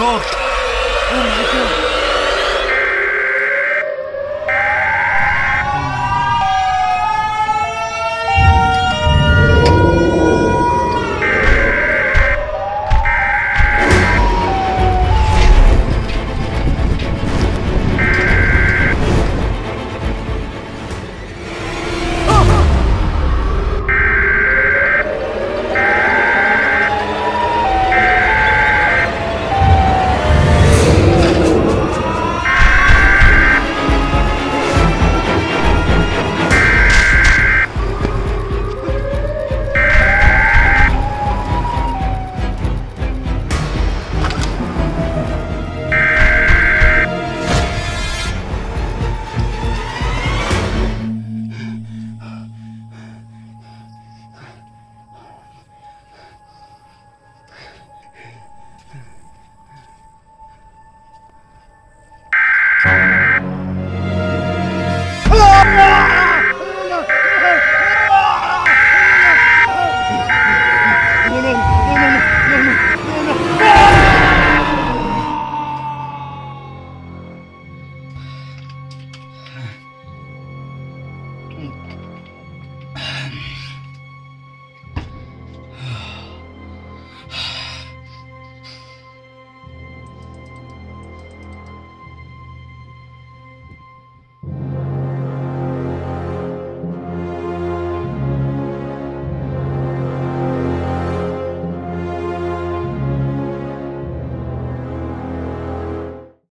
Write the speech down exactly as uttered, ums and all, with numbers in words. Nord. Umzukum.